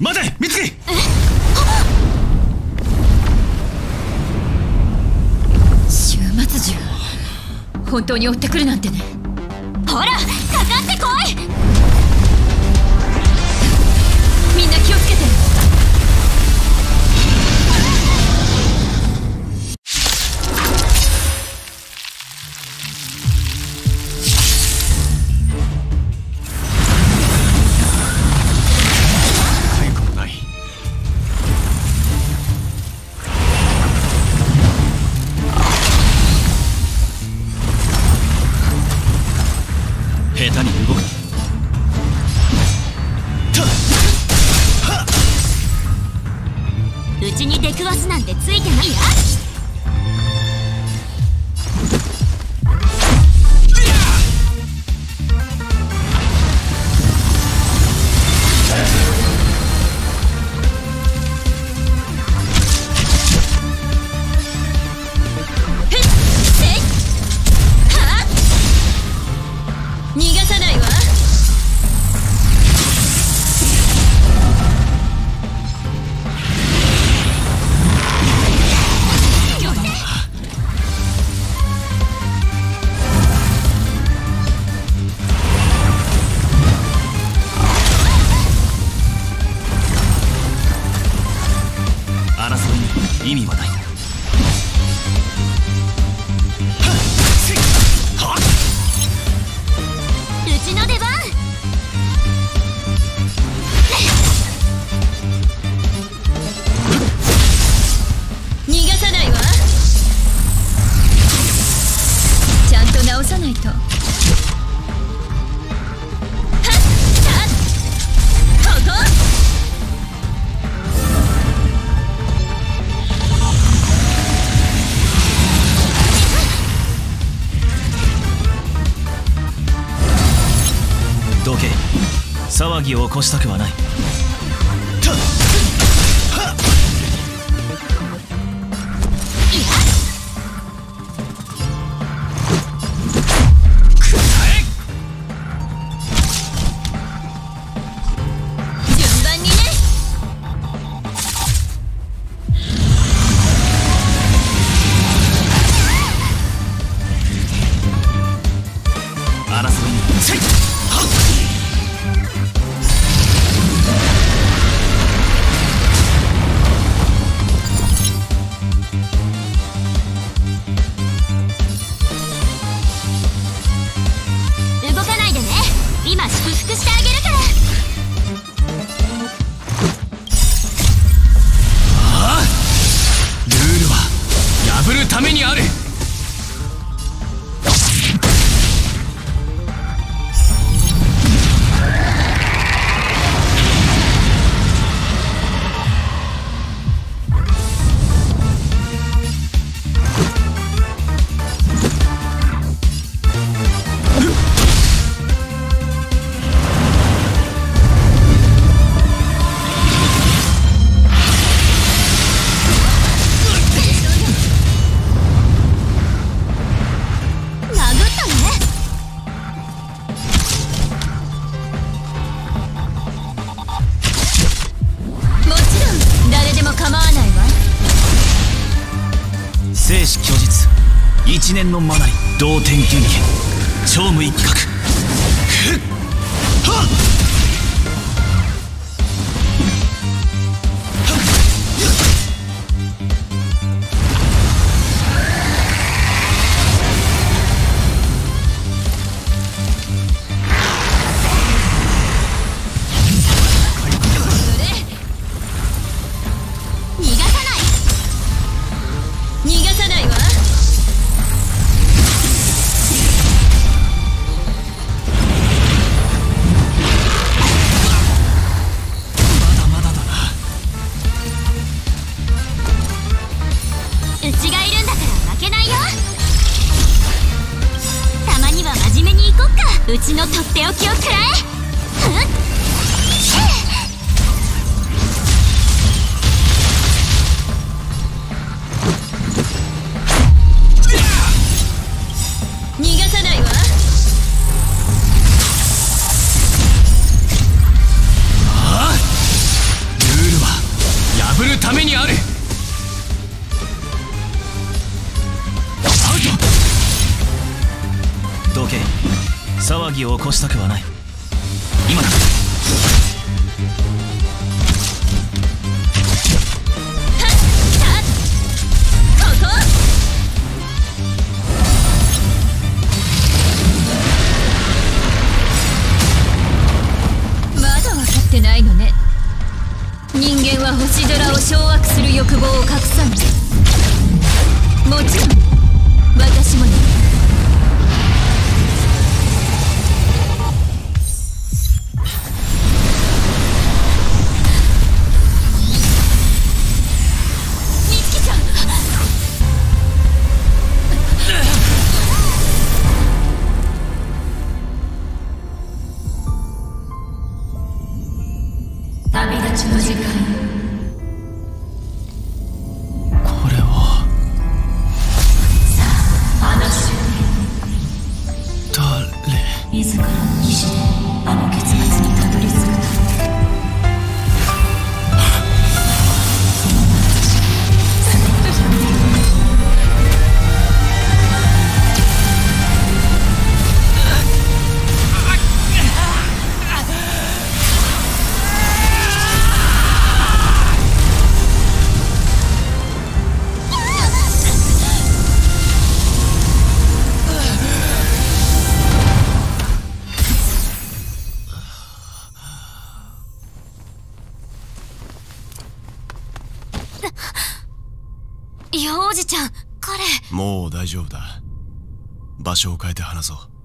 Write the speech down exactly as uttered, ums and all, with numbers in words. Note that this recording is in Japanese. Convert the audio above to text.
待て美月。終末獣、本当に追ってくるなんてね。ほら、かかってこい。みんな気をつけて。騒ぎを起こしたくはない。一年のマナリ同点元気超無一角。うちのとっておきを食らえ。騒ぎを起こしたくはない。今だ。人間は星空を掌握する欲望を隠さない。もちろん私もね。美月ちゃん旅立ちの時間。いや、王子ちゃん、彼。もう大丈夫だ。場所を変えて話そう。